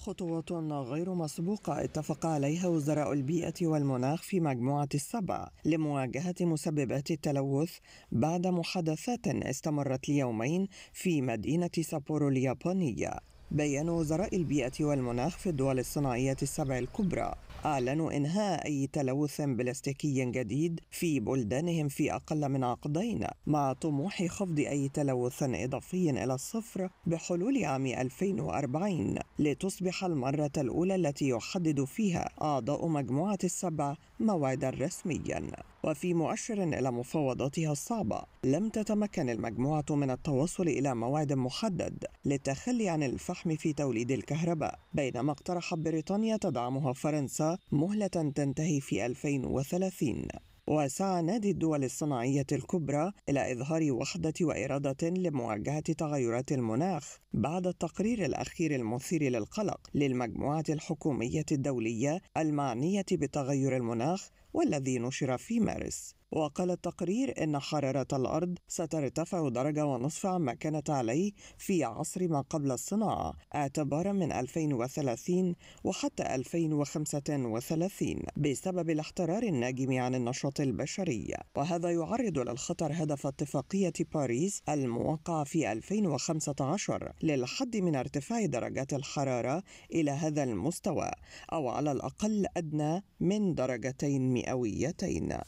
خطوة غير مسبوقة اتفق عليها وزراء البيئة والمناخ في مجموعة السبع لمواجهة مسببات التلوث بعد محادثات استمرت ليومين في مدينة سابورو اليابانية. بيّن وزراء البيئة والمناخ في الدول الصناعية السبع الكبرى أعلنوا إنهاء أي تلوث بلاستيكي جديد في بلدانهم في أقل من عقدين، مع طموح خفض أي تلوث إضافي إلى الصفر بحلول عام 2040، لتصبح المرة الأولى التي يحدد فيها أعضاء مجموعة السبع موعدا رسميا. وفي مؤشر إلى مفاوضاتها الصعبة، لم تتمكن المجموعة من التوصل إلى موعد محدد للتخلي عن الفحم في توليد الكهرباء، بينما اقترحت بريطانيا تدعمها فرنسا مهلة تنتهي في 2030. وسعى نادي الدول الصناعية الكبرى إلى إظهار وحدة وإرادة لمواجهة تغيرات المناخ بعد التقرير الأخير المثير للقلق للمجموعة الحكومية الدولية المعنية بتغير المناخ والذي نشر في مارس. وقال التقرير إن حرارة الأرض سترتفع 1.5 درجة عما كانت عليه في عصر ما قبل الصناعة اعتبارا من 2030 وحتى 2035 بسبب الاحترار الناجم عن النشاط البشري، وهذا يعرض للخطر هدف اتفاقية باريس الموقعة في 2015 للحد من ارتفاع درجات الحرارة إلى هذا المستوى أو على الأقل أدنى من 2 درجات مئويتين.